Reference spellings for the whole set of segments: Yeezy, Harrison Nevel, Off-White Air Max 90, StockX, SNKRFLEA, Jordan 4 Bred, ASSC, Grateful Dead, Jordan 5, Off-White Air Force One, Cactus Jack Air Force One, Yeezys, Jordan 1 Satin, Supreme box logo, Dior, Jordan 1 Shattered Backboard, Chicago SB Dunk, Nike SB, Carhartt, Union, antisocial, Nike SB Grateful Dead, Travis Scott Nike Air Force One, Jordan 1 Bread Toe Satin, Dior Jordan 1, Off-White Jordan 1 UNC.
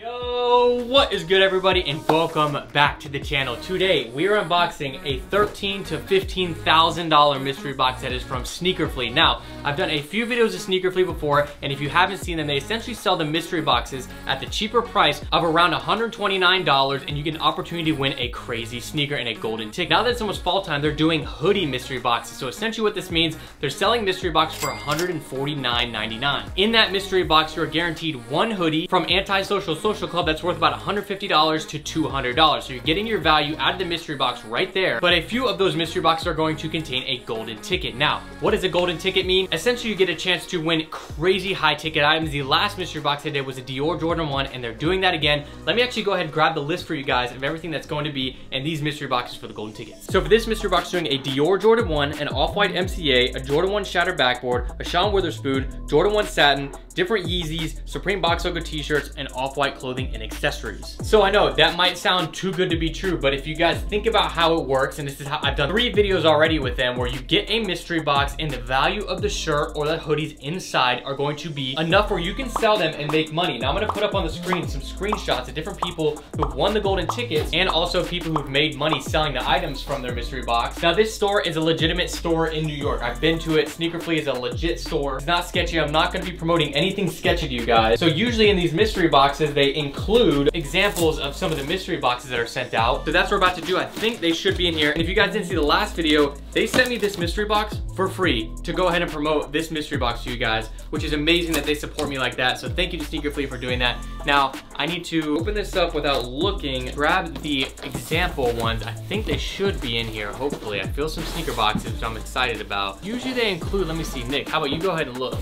Yo, what is good everybody, and welcome back to the channel. Today we are unboxing a $13,000 to $15,000 mystery box that is from SNKRFLEA. Now, I've done a few videos of SNKRFLEA before, and if you haven't seen them, they essentially sell the mystery boxes at the cheaper price of around $129, and you get an opportunity to win a crazy sneaker and a golden ticket. Now that it's almost fall time, they're doing hoodie mystery boxes. So essentially what this means, they're selling mystery box for $149.99. In that mystery box, you're guaranteed one hoodie from Antisocial Social Club that's worth about $150 to $200. So you're getting your value out of the mystery box right there. But a few of those mystery boxes are going to contain a golden ticket. Now, what does a golden ticket mean? Essentially, you get a chance to win crazy high ticket items. The last mystery box I did was a Dior Jordan 1, and they're doing that again. Let me actually go ahead and grab the list for you guys of everything that's going to be in these mystery boxes for the golden tickets. So for this mystery box, doing a Dior Jordan 1, an Off-White MCA, a Jordan 1 Shattered Backboard, a Sean Witherspoon, Jordan 1 Satin, different Yeezys, Supreme box logo t-shirts, and Off-White clothing and accessories. So I know that might sound too good to be true, but if you guys think about how it works, and this is how I've done 3 videos already with them, where you get a mystery box and the value of the shirt or the hoodies inside are going to be enough where you can sell them and make money. Now I'm gonna put up on the screen some screenshots of different people who've won the golden tickets and also people who've made money selling the items from their mystery box. Now this store is a legitimate store in New York. I've been to it. SNKRFLEA is a legit store. It's not sketchy. I'm not gonna be promoting anything sketchy to you guys. So usually in these mystery boxes, they include examples of some of the mystery boxes that are sent out. So that's what we're about to do. I think they should be in here. And if you guys didn't see the last video, they sent me this mystery box for free to go ahead and promote this mystery box to you guys, which is amazing that they support me like that. So thank you to SNKRFLEA for doing that. Now, I need to open this up without looking, grab the example ones. I think they should be in here, hopefully. I feel some sneaker boxes, which I'm excited about. Usually they include, let me see, Nick, how about you go ahead and look?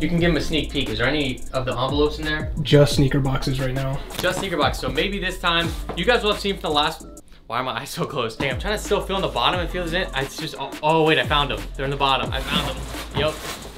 You can give them a sneak peek. Is there any of the envelopes in there? Just sneaker boxes right now. Just sneaker box. So maybe this time, you guys will have seen from the last. Why are my eyes so closed? Dang, I'm trying to still feel in the bottom and feel this in. It's just, oh wait, I found them. They're in the bottom. I found them. Yup.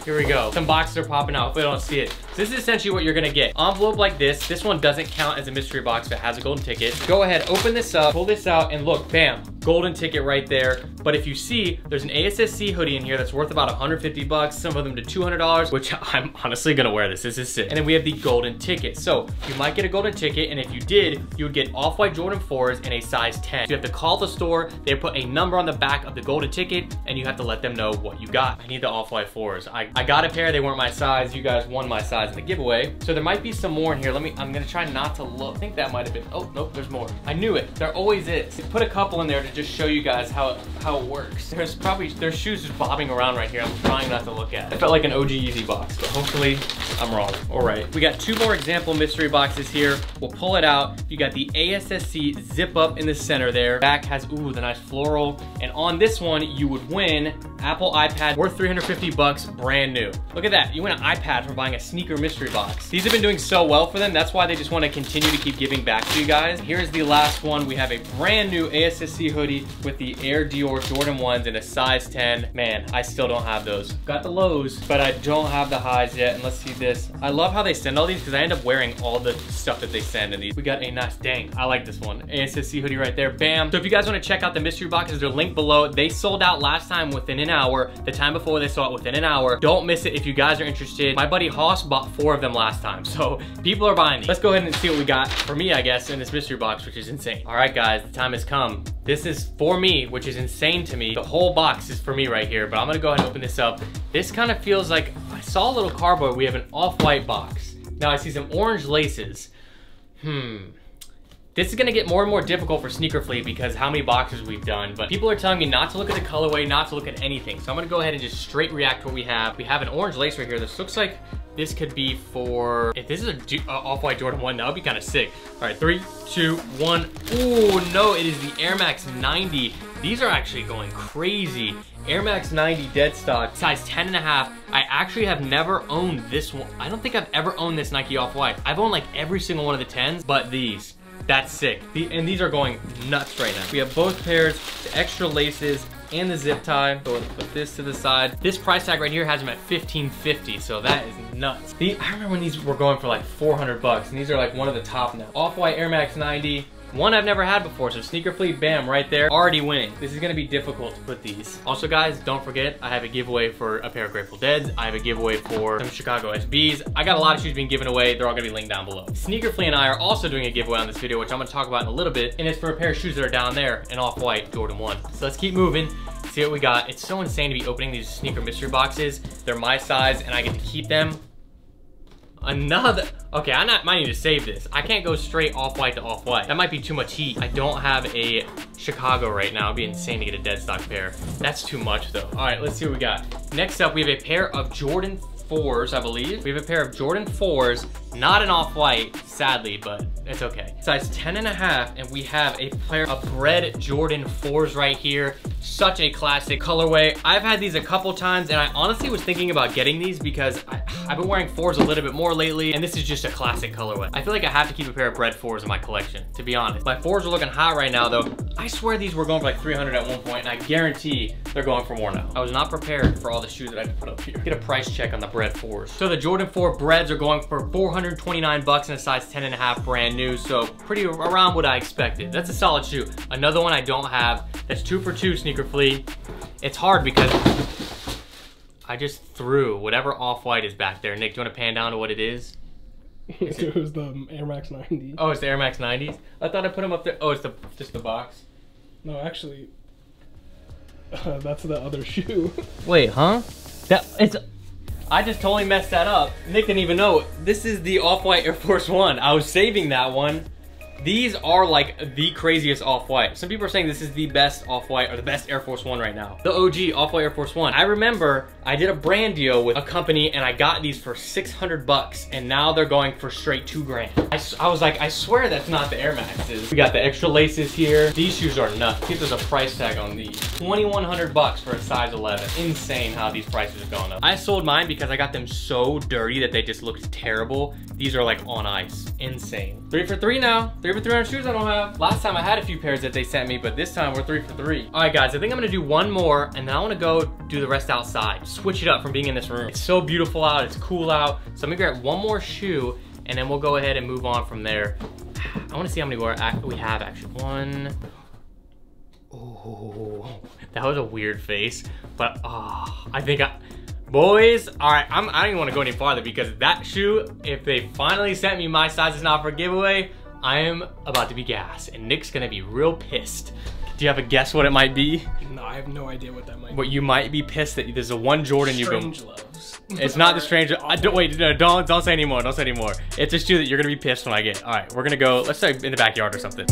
Here we go. Some boxes are popping out. Hopefully I don't see it. So this is essentially what you're gonna get. Envelope like this. This one doesn't count as a mystery box if it has a golden ticket. Go ahead, open this up, pull this out, and look, bam, golden ticket right there. But if you see, there's an ASSC hoodie in here that's worth about $150, some of them to $200, which I'm honestly gonna wear this. This is sick. And then we have the golden ticket. So you might get a golden ticket, and if you did, you would get Off-White Jordan 4s in a size 10. So you have to call the store, they put a number on the back of the golden ticket, and you have to let them know what you got. I need the Off-White 4s. I got a pair, they weren't my size. You guys won my size in the giveaway. So there might be some more in here. I'm gonna try not to look. I think that might've been, oh, nope, there's more. I knew it, there always is. They put a couple in there to just show you guys how it works. There's shoes just bobbing around right here. I'm trying not to look at it. It felt like an OG Yeezy box, but hopefully I'm wrong. All right, we got 2 more example mystery boxes here. We'll pull it out. You got the ASSC zip up in the center there. Back has, ooh, the nice floral. And on this one, you would win Apple iPad worth $350, brand new. Look at that, you win an iPad for buying a sneaker mystery box. These have been doing so well for them. That's why they just want to continue to keep giving back to you guys. Here's the last one. We have a brand new ASSC hoodie with the Air Dior Jordan 1s in a size 10. Man, I still don't have those. Got the lows, but I don't have the highs yet. And let's see this. I love how they send all these because I end up wearing all the stuff that they send in these. We got a nice, dang, I like this one. ASSC hoodie right there, bam. So if you guys want to check out the mystery boxes, they're linked below. They sold out last time within an hour. The time before they saw it within an hour. Don't miss it if you guys are interested. My buddy Haas bought 4 of them last time, so people are buying these. Let's go ahead and see what we got for me, I guess, in this mystery box, which is insane. All right, guys, the time has come. This is for me, which is insane to me. The whole box is for me right here, but I'm gonna go ahead and open this up. This kind of feels like, I saw a little cardboard. We have an Off-White box. Now I see some orange laces. This is gonna get more and more difficult for SNKRFLEA because how many boxes we've done, but people are telling me not to look at the colorway, not to look at anything. So I'm gonna go ahead and just straight react to what we have. We have an orange lace right here. This looks like this could be for, if this is a Off-White Jordan 1, that would be kind of sick. All right, 3, 2, 1. Ooh, no, it is the Air Max 90. These are actually going crazy. Air Max 90 dead stock, size 10.5. I actually have never owned this one. I don't think I've ever owned this Nike Off-White. I've owned like every single one of the 10s, but these. That's sick. And these are going nuts right now. We have both pairs, the extra laces, and the zip tie. So we'll put this to the side. This price tag right here has them at $15.50, so that is nuts. I remember when these were going for like $400, and these are like one of the top now. Off-White Air Max 90, One I've never had before, so SNKRFLEA, bam, right there, already winning. This is gonna be difficult to put these. Also guys, don't forget, I have a giveaway for a pair of Grateful Deads. I have a giveaway for some Chicago SBs. I got a lot of shoes being given away. They're all gonna be linked down below. SNKRFLEA and I are also doing a giveaway on this video, which I'm gonna talk about in a little bit, and it's for a pair of shoes that are down there, an Off-White Jordan 1. So let's keep moving, see what we got. It's so insane to be opening these sneaker mystery boxes. They're my size, and I get to keep them. Another, okay, I might need to save this. I can't go straight Off-White to Off-White. That might be too much heat. I don't have a Chicago right now. It'd be insane to get a dead stock pair. That's too much though. All right, let's see what we got. Next up, we have a pair of Jordan 4s, I believe. We have a pair of Jordan 4s, not an Off-White, sadly, but it's okay. Size 10.5, and we have a pair of Bred Jordan 4s right here. Such a classic colorway. I've had these a couple times, and I honestly was thinking about getting these because I've been wearing 4s a little bit more lately, and this is just a classic colorway. I feel like I have to keep a pair of Bred 4s in my collection, to be honest. My 4s are looking hot right now, though. I swear these were going for like 300 at one point, and I guarantee they're going for more now. I was not prepared for all the shoes that I had to put up here. Get a price check on the Bred 4s. So the Jordan 4 Breds are going for $429 in a size 10.5, brand new, so pretty around what I expected. That's a solid shoe. Another one I don't have. That's 2 for 2, SNKRFLEA. It's hard because I just threw whatever Off-White is back there. Nick, do you want to pan down to what it is? It was the Air Max 90s. Oh, it's the Air Max 90s? I thought I put them up there. Oh, it's just the box. No, actually, that's the other shoe. Wait, huh? I just totally messed that up. Nick didn't even know. This is the Off-White Air Force One. I was saving that one. These are like the craziest Off-White. Some people are saying this is the best Off-White or the best Air Force One right now. The OG Off-White Air Force One. I remember I did a brand deal with a company and I got these for $600 and now they're going for straight $2,000. I was like, I swear that's not the Air Maxes. We got the extra laces here. These shoes are nuts. I think there's a price tag on these. $2,100 for a size 11. Insane how these prices are going up. I sold mine because I got them so dirty that they just looked terrible. These are like on ice. Insane. 3 for 3 now. 3 for 3 on shoes I don't have. Last time I had a few pairs that they sent me, but this time we're 3 for 3. All right, guys, I think I'm gonna do one more, and then I wanna go do the rest outside. Switch it up from being in this room. It's so beautiful out, it's cool out. So I'm gonna grab one more shoe, and then we'll go ahead and move on from there. I wanna see how many more we have, actually. One. Oh, that was a weird face, but I think boys, all right, I don't even wanna go any farther because that shoe, if they finally sent me my size is not for giveaway, I am about to be gassed, and Nick's gonna be real pissed. Do you have a guess what it might be? No, I have no idea what that might be. But you might be pissed that there's a one Jordan you've been... Strange Loves. It's not the Strange Loves. Don't say anymore, don't say anymore. It's a shoe that you're gonna be pissed when I get. All right, we're gonna go, let's start in the backyard or something.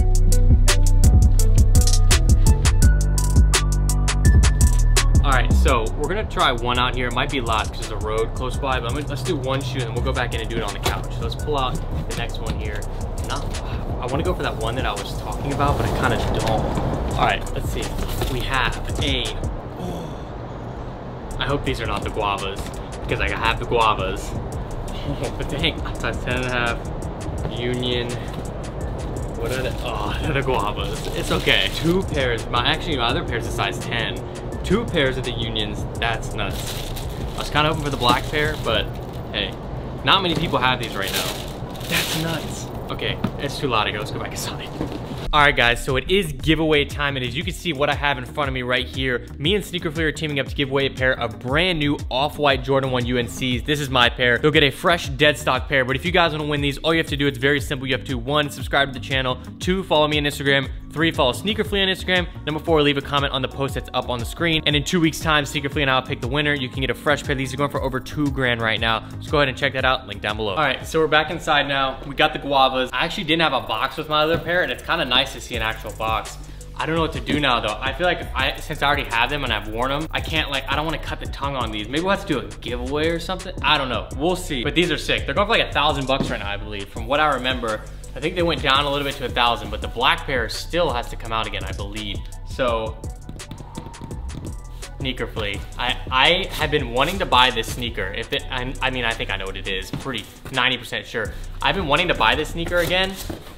All right, so we're gonna try one out here. It might be a lot because there's a road close by, but let's do one shoe and then we'll go back in and do it on the couch. So let's pull out the next one here. I want to go for that one that I was talking about, but I kind of don't. All right, let's see. We have a... I hope these are not the guavas, because I have the guavas. But dang, size 10.5, Union. What are they? Oh, they're the guavas. It's okay. Two pairs. Actually, my other pair's a size 10. Two pairs of the Unions. That's nuts. I was kind of hoping for the black pair, but hey, not many people have these right now. That's nuts. Okay, it's too loud to go. Let's go back inside. All right, guys, so it is giveaway time, and as you can see what I have in front of me right here, me and SNKRFLEA are teaming up to give away a pair of brand new Off-White Jordan 1 UNCs. This is my pair. You'll get a fresh dead stock pair, but if you guys wanna win these, all you have to do, it's very simple. You have to, 1, subscribe to the channel, 2, follow me on Instagram, 3, follow SNKRFLEA on Instagram. Number 4, leave a comment on the post that's up on the screen. And in 2 weeks' time, SNKRFLEA and I will pick the winner. You can get a fresh pair. These are going for over $2,000 right now. Just go ahead and check that out. Link down below. All right, so we're back inside now. We got the guavas. I actually didn't have a box with my other pair, and it's kind of nice to see an actual box. I don't know what to do now though. I feel like since I already have them and I've worn them, I can't I don't wanna cut the tongue on these. Maybe we'll have to do a giveaway or something. I don't know, we'll see. But these are sick. They're going for like $1,000 right now, I believe. From what I remember, I think they went down a little bit to 1,000, but the black pair still has to come out again, I believe. So, SNKRFLEA. I have been wanting to buy this sneaker. I mean, I think I know what it is, pretty 90% sure. I've been wanting to buy this sneaker again,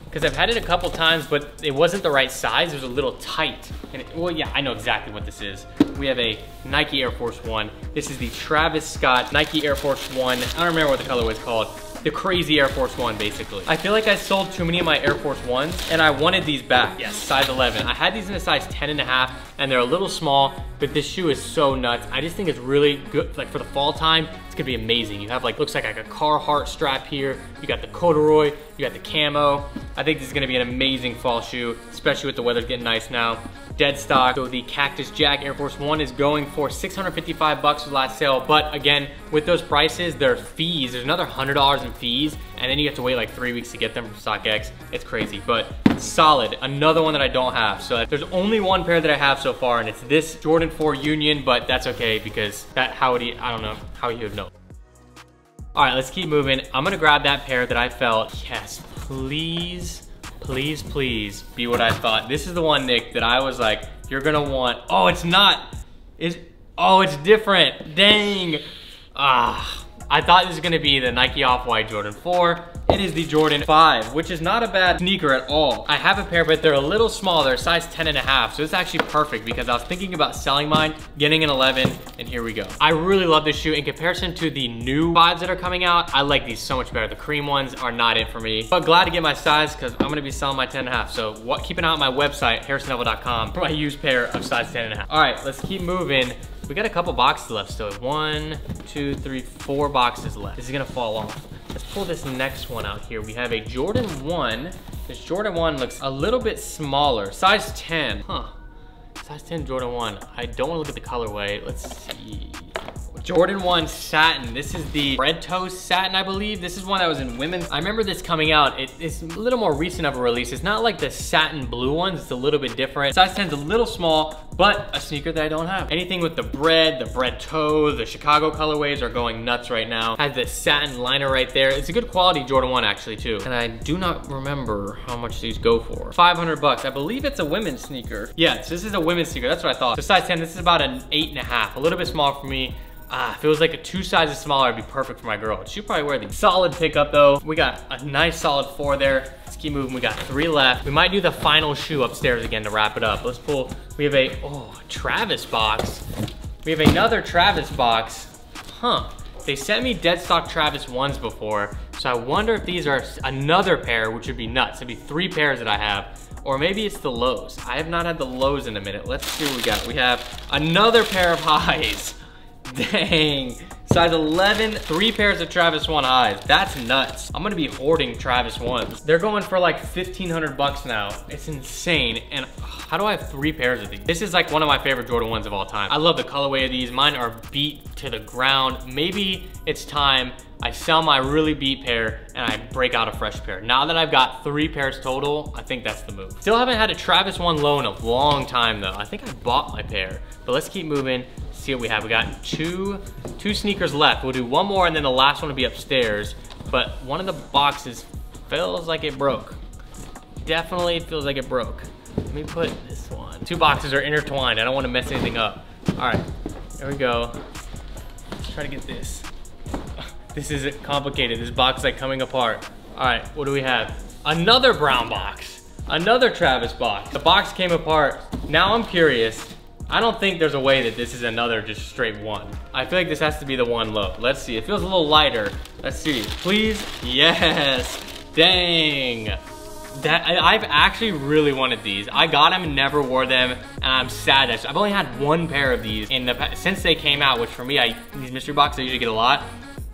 because I've had it a couple times, but it wasn't the right size. It was a little tight. And well, yeah, I know exactly what this is. We have a Nike Air Force One. This is the Travis Scott Nike Air Force One. I don't remember what the colorway is called. the crazy Air Force One, basically. I feel like I sold too many of my Air Force Ones and I wanted these back. Yes, size 11. I had these in a size 10.5 and they're a little small, but this shoe is so nuts. I just think it's really good, like for the fall time, it's gonna be amazing. You have like, looks like a Carhartt strap here. You got the corduroy, you got the camo. I think this is gonna be an amazing fall shoe, especially with the weather getting nice now. Dead stock, so the Cactus Jack Air Force One is going for $655 for the last sale, but again, with those prices, there are fees. There's another $100 in fees, and then you have to wait like 3 weeks to get them from StockX. It's crazy, but solid. Another one that I don't have, so there's only one pair that I have so far, and it's this Jordan 4 Union, but that's okay, because that, how would he, I don't know, how he would know. All right, let's keep moving. I'm gonna grab that pair that I felt, yes, please. Please, please be what I thought. This is the one, Nick, that I was like, you're gonna want. Oh, it's not. Oh, it's different. Dang. Ah, I thought this was gonna be the Nike Off-White Jordan 4. It is the Jordan 5, which is not a bad sneaker at all. I have a pair, but they're a little smaller, size 10.5. So it's actually perfect because I was thinking about selling mine, getting an 11, and here we go. I really love this shoe. In comparison to the new 5s that are coming out, I like these so much better. The cream ones are not it for me, but glad to get my size because I'm gonna be selling my 10.5. So what, keep an eye on my website, harrisonnevel.com, for my used pair of size 10.5. All right, let's keep moving. We got a couple boxes left, so 4 boxes left. This is gonna fall off. Let's pull this next one out here. We have a Jordan 1. This Jordan 1 looks a little bit smaller, size 10, huh? Size 10 Jordan 1. I don't wanna look at the colorway, let's see. Jordan 1 Satin. This is the Bread Toe Satin, I believe. This is one that was in women's. I remember this coming out. It's a little more recent of a release. It's not like the satin blue ones. It's a little bit different. Size 10's a little small, but a sneaker that I don't have. Anything with the bread toe, the Chicago colorways are going nuts right now. Has the satin liner right there. It's a good quality Jordan 1 actually too. And I do not remember how much these go for. $500. I believe it's a women's sneaker. Yes, this is a women's sneaker. That's what I thought. So size 10, this is about an 8.5. A little bit small for me. If it was like a 2 sizes smaller, it'd be perfect for my girl. She'd probably wear the solid pickup though. We got a nice solid 4 there. Let's keep moving, we got 3 left. We might do the final shoe upstairs again to wrap it up. Let's pull, we have a, oh, Travis box. We have another Travis box, huh. They sent me dead stock Travis 1s before, so I wonder if these are another pair, which would be nuts. It'd be 3 pairs that I have. Or maybe it's the lows. I have not had the lows in a minute. Let's see what we got. We have another pair of highs. Dang, size 11, 3 pairs of Travis 1 highs. That's nuts. I'm gonna be hoarding Travis 1s. They're going for like $1,500 now. It's insane. And how do I have 3 pairs of these? This is like one of my favorite Jordan 1s of all time. I love the colorway of these. Mine are beat to the ground. Maybe it's time I sell my really beat pair and I break out a fresh pair. Now that I've got 3 pairs total, I think that's the move. Still haven't had a Travis 1 low in a long time though. I think I bought my pair, but let's keep moving. See what we have. We got two sneakers left. We'll do one more and then the last one will be upstairs. But one of the boxes feels like it broke. Definitely feels like it broke. Let me put this one. 2 boxes are intertwined. I don't want to mess anything up. All right, there we go. Let's try to get this. This is complicated. This box is like coming apart. All right, what do we have? Another brown box. Another Travis box. The box came apart. Now I'm curious. I don't think there's a way that this is another just straight 1. I feel like this has to be the 1 low. Let's see, it feels a little lighter. Let's see, please, yes. Dang, that, I've actually really wanted these. I got them and never wore them, and I'm sad. I've only had 1 pair of these in the, since they came out, which for me, these mystery boxes I usually get a lot.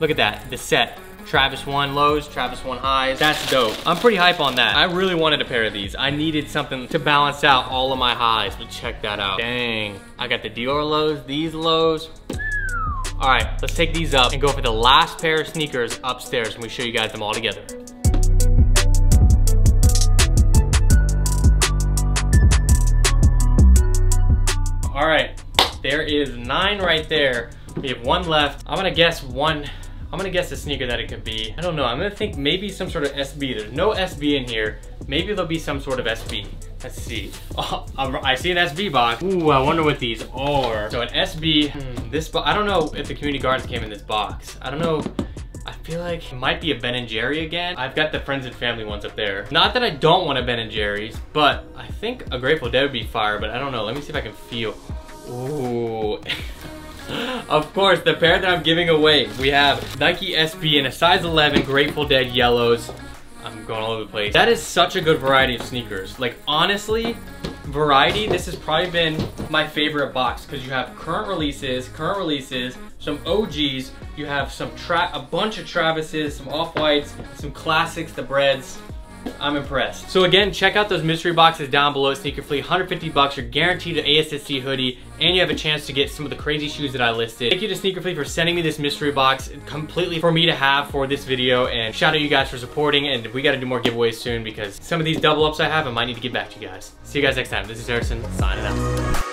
Look at that, the set. Travis 1 lows, Travis 1 highs. That's dope. I'm pretty hype on that. I really wanted a pair of these. I needed something to balance out all of my highs, but check that out. Dang. I got the Dior lows, these lows. All right, let's take these up and go for the last pair of sneakers upstairs and we show you guys them all together. All right, there is 9 right there. We have 1 left. I'm gonna guess the sneaker that it could be. I don't know, I'm gonna think maybe some sort of SB. There's no SB in here. Maybe there'll be some sort of SB. Let's see. Oh, I see an SB box. Ooh, I wonder what these are. So an SB, I don't know if the community gardens came in this box. I don't know. I feel like it might be a Ben & Jerry again. I've got the friends and family ones up there. Not that I don't want a Ben & Jerry's, but I think a Grateful Dead would be fire, but I don't know. Let me see if I can feel. Ooh. Of course, the pair that I'm giving away, we have Nike SB in a size 11 Grateful Dead yellows. I'm going all over the place. That is such a good variety of sneakers. Like, honestly, variety, this has probably been my favorite box because you have current releases, some OGs, you have some a bunch of Travises, some Off-Whites, some classics, the Breds. I'm impressed. So again, check out those mystery boxes down below at SNKRFLEA. 150 bucks, you're guaranteed an ASSC hoodie, and you have a chance to get some of the crazy shoes that I listed. Thank you to SNKRFLEA for sending me this mystery box completely for me to have for this video, and shout out you guys for supporting, and we gotta do more giveaways soon because some of these double ups I have, I might need to get back to you guys. See you guys next time. This is Harrison, signing out.